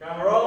Camera.